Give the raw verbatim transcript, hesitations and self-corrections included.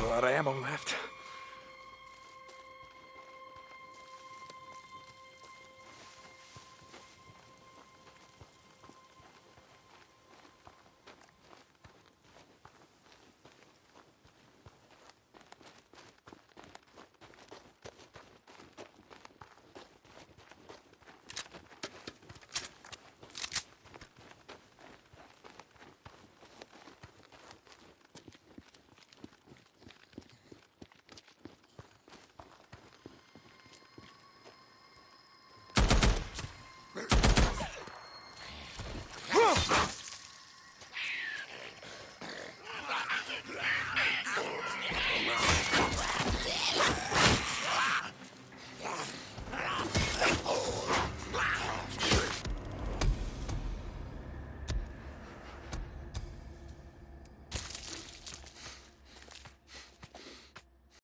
a lot of ammo left.